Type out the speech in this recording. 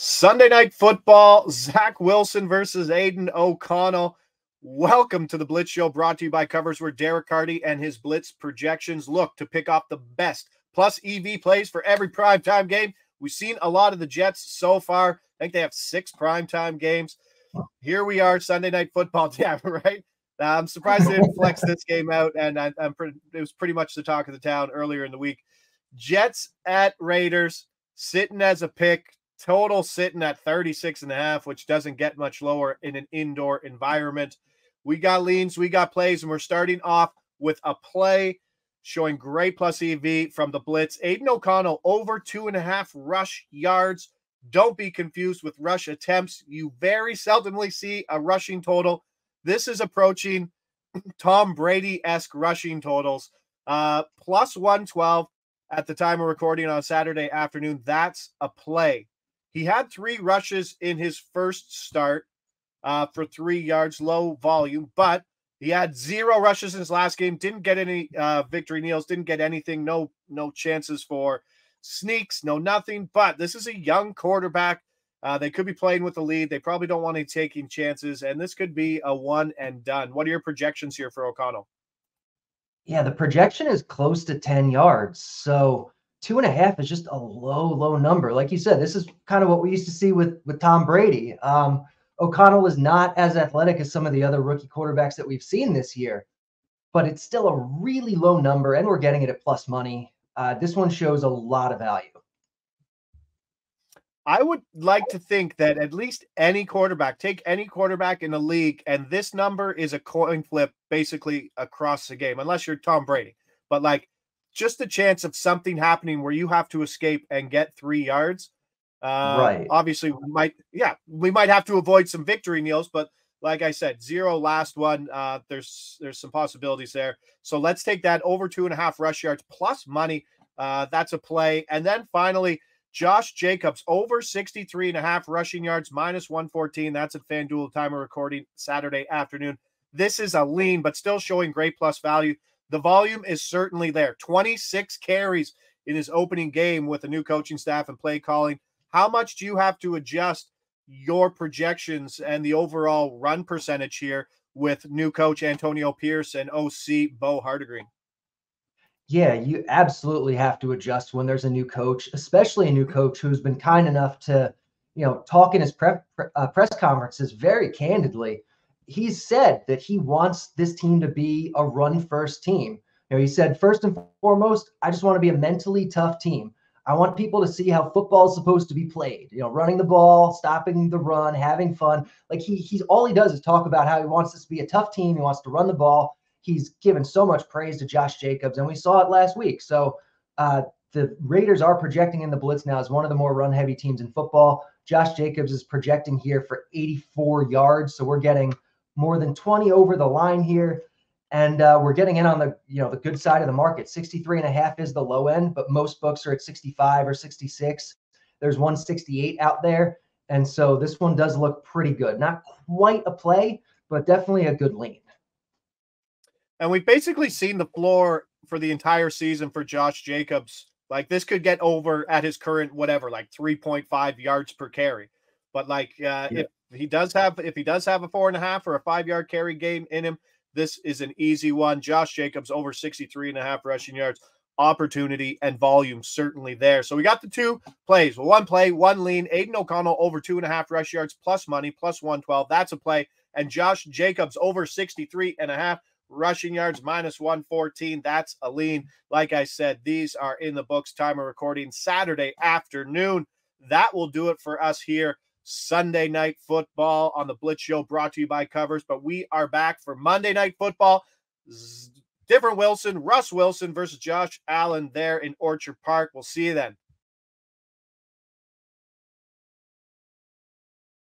Sunday Night Football, Zach Wilson versus Aidan O'Connell. Welcome to the Blitz Show, brought to you by Covers, where Derek Carty and his Blitz projections look to pick off the best plus EV plays for every primetime game. We've seen a lot of the Jets so far. I think they have 6 primetime games. Here we are, Sunday Night Football. Yeah, right? I'm surprised they didn't flex this game out, and it was pretty much the talk of the town earlier in the week. Jets at Raiders, sitting as a pick. Total sitting at 36.5, which doesn't get much lower in an indoor environment. We got leans, we got plays, and we're starting off with a play showing great plus EV from the Blitz. Aidan O'Connell over 2.5 rush yards. Don't be confused with rush attempts. You very seldomly see a rushing total. This is approaching Tom Brady-esque rushing totals. Plus 112 at the time of recording on Saturday afternoon. That's a play. He had 3 rushes in his first start for 3 yards, low volume, but he had 0 rushes in his last game. Didn't get any victory kneels, didn't get anything, no chances for sneaks, no nothing. But this is a young quarterback. They could be playing with the lead. They probably don't want to be taking chances, and this could be a one and done. What are your projections here for O'Connell? Yeah, the projection is close to 10 yards, so 2.5 is just a low number. Like you said, this is kind of what we used to see with Tom Brady. O'Connell is not as athletic as some of the other rookie quarterbacks that we've seen this year, but it's still a really low number, and we're getting it at plus money. This one shows a lot of value. I would like to think that at least any quarterback, take any quarterback in the league, and this number is a coin flip basically across the game, unless you're Tom Brady. But like, just the chance of something happening where you have to escape and get 3 yards. Right. Obviously, we might have to avoid some victory kneels, but like I said, 0 last one. There's some possibilities there. So let's take that over 2.5 rush yards plus money. That's a play. And then finally, Josh Jacobs over 63.5 rushing yards minus 114. That's at FanDuel, time of recording Saturday afternoon. This is a lean, but still showing great plus value. The volume is certainly there. 26 carries in his opening game with a new coaching staff and play calling. How much do you have to adjust your projections and the overall run percentage here with new coach Antonio Pierce and OC Bo Hardegreen? Yeah, you absolutely have to adjust when there's a new coach, especially a new coach who's been kind enough to, you know, talk in his press conferences very candidly. He's said that he wants this team to be a run-first team. You know, he said, first and foremost, I just want to be a mentally tough team. I want people to see how football is supposed to be played. You know, running the ball, stopping the run, having fun. Like he's all he does is talk about how he wants this to be a tough team. He wants to run the ball. He's given so much praise to Josh Jacobs, and we saw it last week. So the Raiders are projecting in the Blitz now as one of the more run-heavy teams in football. Josh Jacobs is projecting here for 84 yards, so we're getting more than 20 over the line here. And we're getting in on the good side of the market. 63.5 is the low end, but most books are at 65 or 66. There's 168 out there. And so this one does look pretty good. Not quite a play, but definitely a good lean. And we've basically seen the floor for the entire season for Josh Jacobs. Like this could get over at his current, whatever, like 3.5 yards per carry. But like, if he does have a 4.5 or a 5-yard carry game in him, this is an easy one. Josh Jacobs over 63.5 rushing yards, opportunity and volume certainly there. So we got the 2 plays, one play, one lean. Aidan O'Connell over 2.5 rush yards plus money plus 112. That's a play. And Josh Jacobs over 63.5 rushing yards minus 114. That's a lean. Like I said, these are in the books. Time of recording Saturday afternoon. That will do it for us here. Sunday Night Football on the Blitz Show, brought to you by Covers. But we are back for Monday Night Football. Different Wilson, Russ Wilson versus Josh Allen there in Orchard Park. We'll see you then.